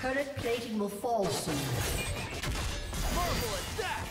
Turret plating will fall soon. Marvel attack!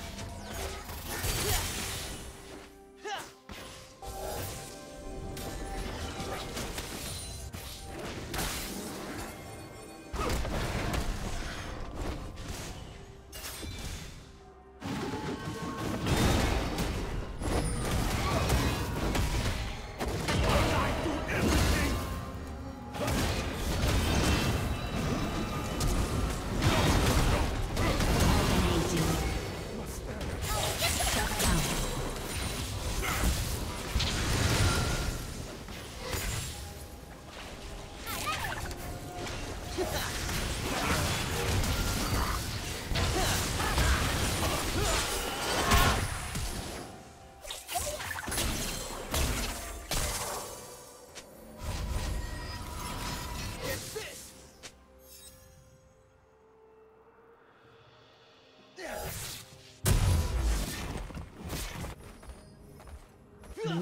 Blue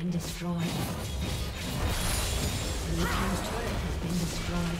been destroyed. The Legion's turret has been destroyed.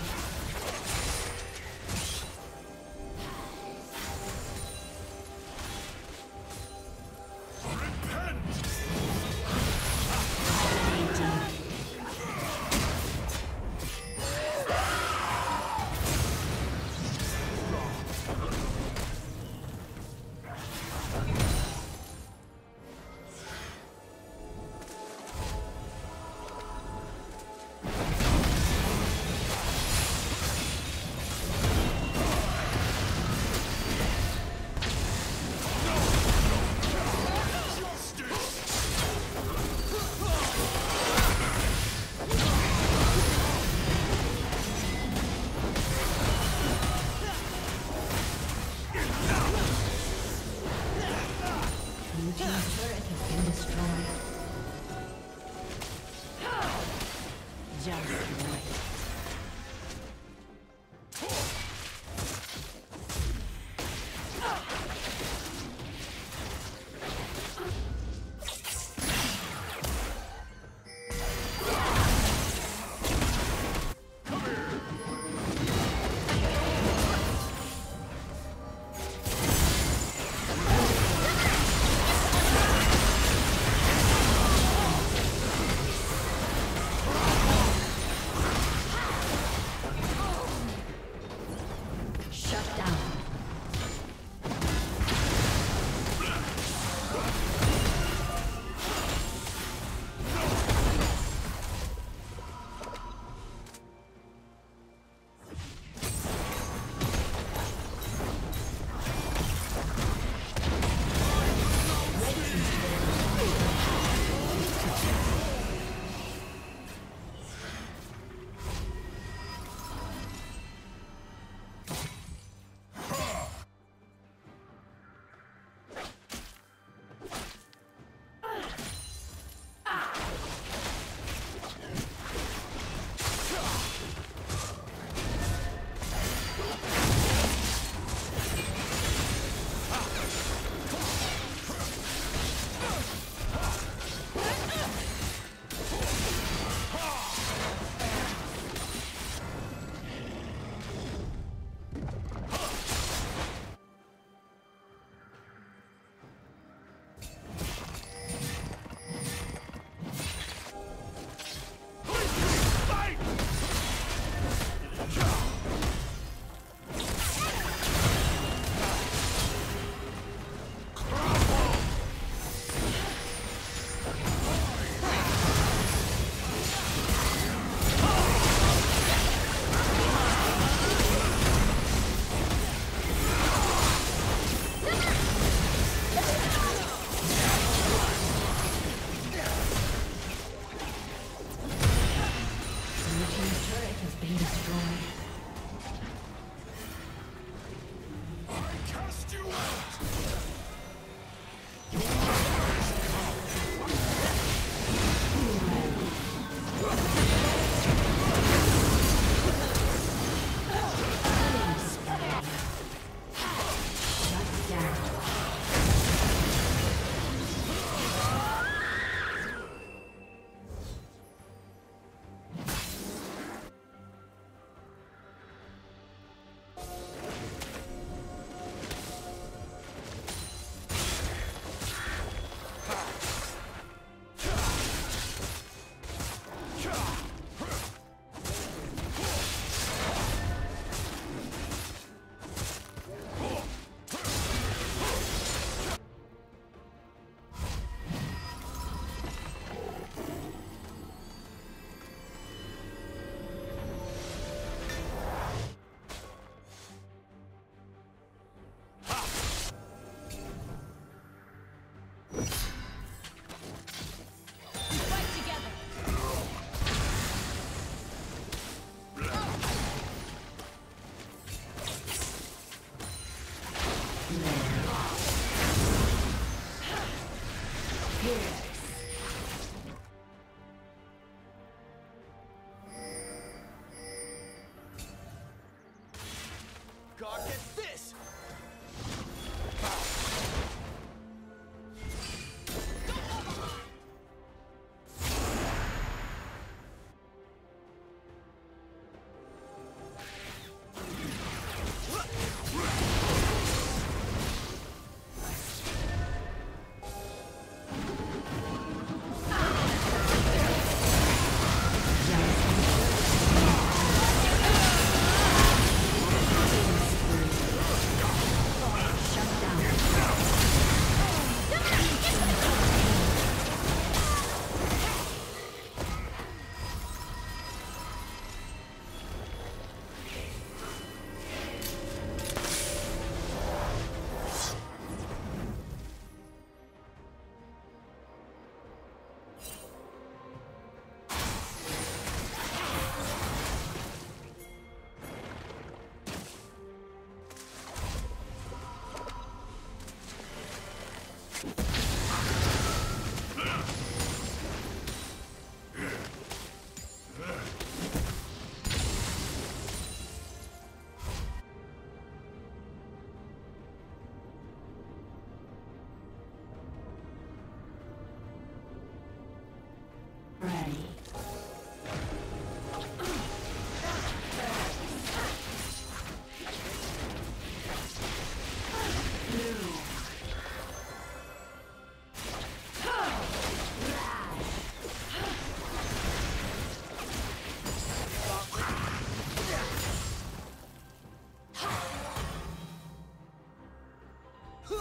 Soon.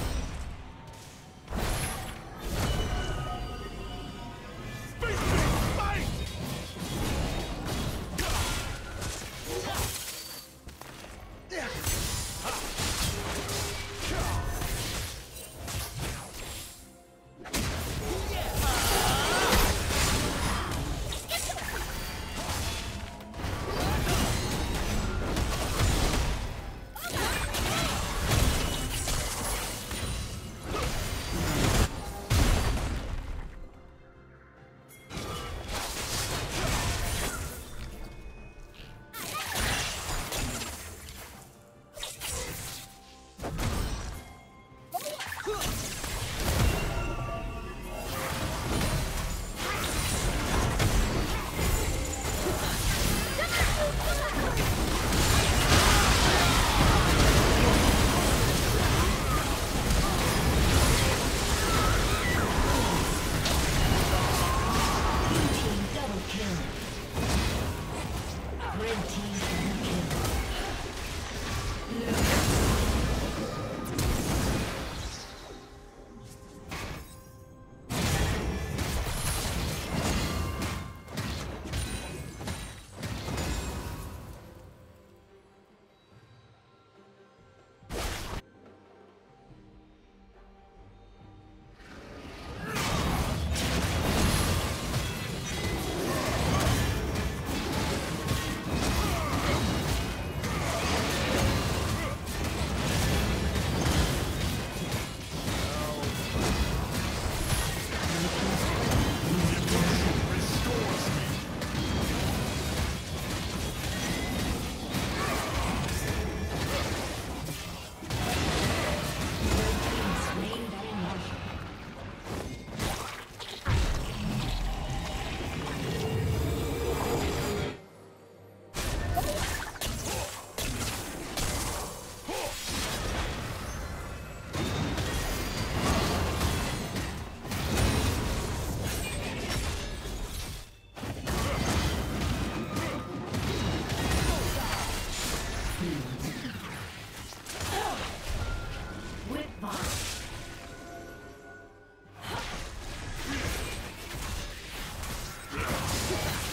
Yeah.